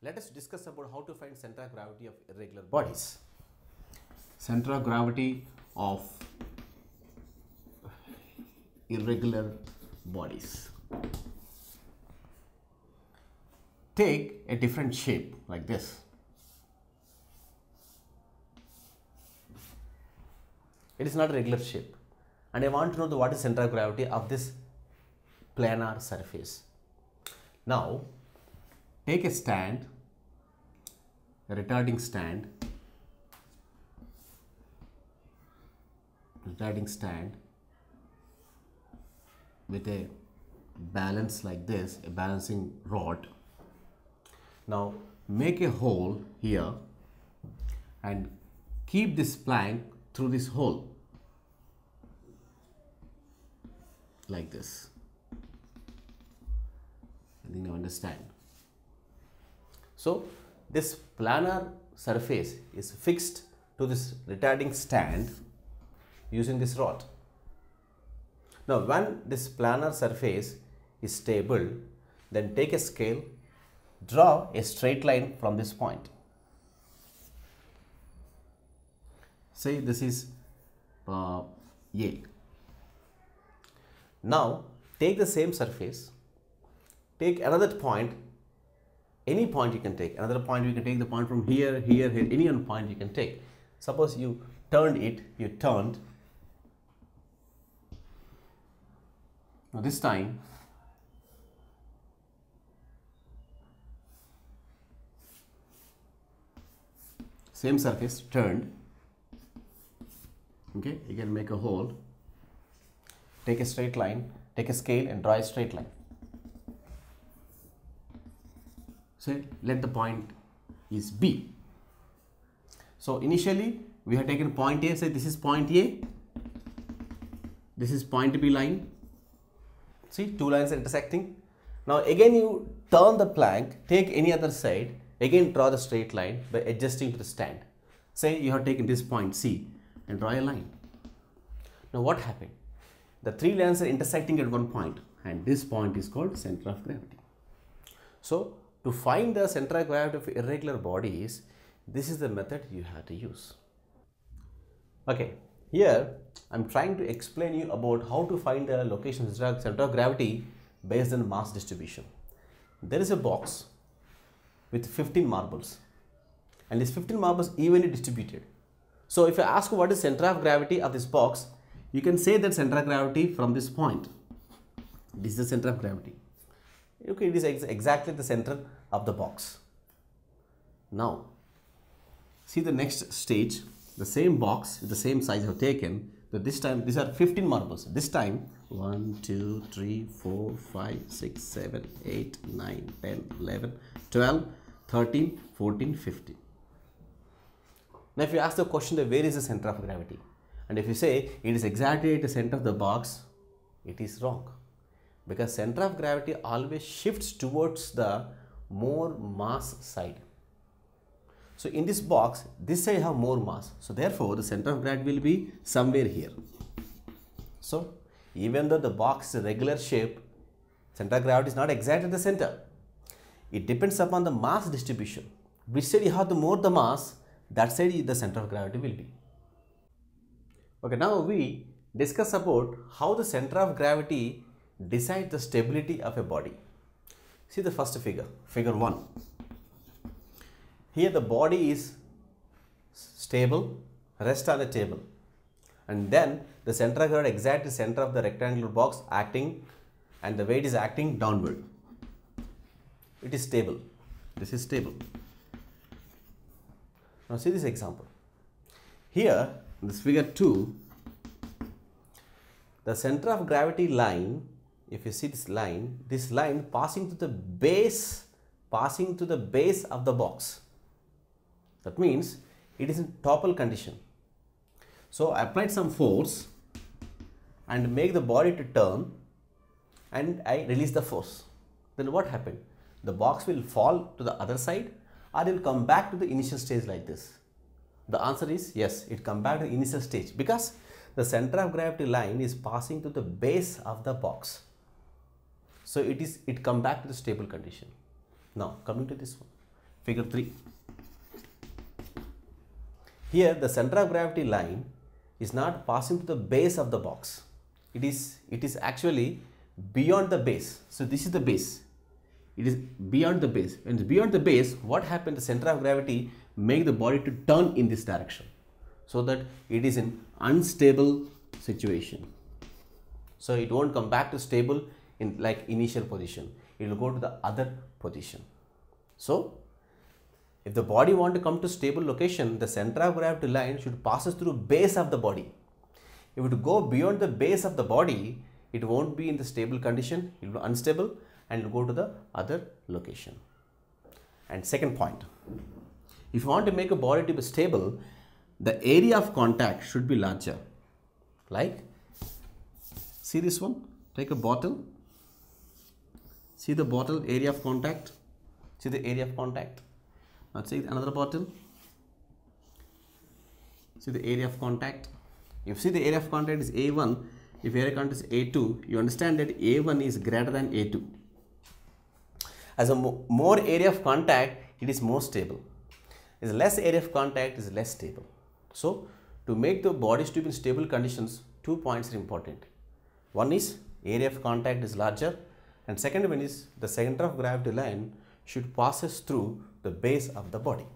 Let us discuss about how to find center of gravity of irregular bodies. Center of gravity of irregular bodies. Take a different shape like this. It is not a regular shape, and I want to know what is center of gravity of this planar surface. Now take a stand, a retarding stand with a balance like this, a balancing rod. Now make a hole here and keep this plank through this hole like this. I think you understand. So this planar surface is fixed to this retarding stand using this rod. Now when this planar surface is stable, then take a scale, draw a straight line from this point. Say this is A. Now take the same surface, take another point, any point you can take, another point you can take, the point from here, here, here, any one point you can take. Suppose you turned it, Now this time same surface turned, okay, you can make a hole, take a straight line, take a scale and draw a straight line. So let the point is B. So initially we have taken point A, say this is point A, this is point B line. See, two lines are intersecting. Now again you turn the plank, take any other side, again draw the straight line by adjusting to the stand. Say you have taken this point C and draw a line. Now what happened? The three lines are intersecting at one point, and this point is called center of gravity. So to find the center of gravity of irregular bodies, this is the method you have to use. Okay, here I am trying to explain you about how to find the location of center of gravity based on mass distribution. There is a box with 15 marbles, and these 15 marbles evenly distributed. So if I ask what is center of gravity of this box, you can say that center of gravity from this point. This is the center of gravity. Okay, it is exactly the center of the box. Now, see the next stage, the same box, the same size I have taken, but this time these are 15 marbles. This time 1, 2, 3, 4, 5, 6, 7, 8, 9, 10, 11, 12, 13, 14, 15. Now if you ask the question that where is the center of gravity, and if you say it is exactly at the center of the box, it is wrong. Because center of gravity always shifts towards the more mass side. So in this box, this side have more mass. So therefore, the center of gravity will be somewhere here. So even though the box is a regular shape, center of gravity is not exact at the center. It depends upon the mass distribution. Which side you have the more the mass, that side the center of gravity will be. Okay, now we discuss about how the center of gravity decides the stability of a body. See the first figure, figure 1. Here the body is stable, rests on the table, and then the center of gravity exactly center of the rectangular box acting, and the weight is acting downward. It is stable. This is stable. Now see this example. Here in this figure 2, the center of gravity line, if you see this line passing to the base, of the box. That means it is in topple condition. So I applied some force and make the body to turn, and I release the force. Then what happened? The box will fall to the other side, or it will come back to the initial stage like this. The answer is yes, it comes back to the initial stage because the center of gravity line is passing to the base of the box. So it comes back to the stable condition. Now coming to this one. Figure 3. Here the center of gravity line is not passing to the base of the box. It is actually beyond the base. So this is the base. It is beyond the base. When it's beyond the base, what happened? The center of gravity makes the body to turn in this direction, so that it is in unstable situation. So it won't come back to stable in like initial position. It will go to the other position. So if the body want to come to stable location, the center of gravity line should passes through base of the body. If it go beyond the base of the body, it won't be in the stable condition. It will be unstable and it will go to the other location. And second point, if you want to make a body to be stable, the area of contact should be larger. Like, see this one, take a bottle, see the bottle area of contact, see the area of contact. Now take another bottle, see the area of contact. If see the area of contact is A1, if area of contact is A2, you understand that A1 is greater than A2. As a more area of contact, it is more stable. As less area of contact is less stable. So to make the bodies to be in stable conditions, 2 points are important. One is area of contact is larger, and second one is the center of gravity line should passes through the base of the body.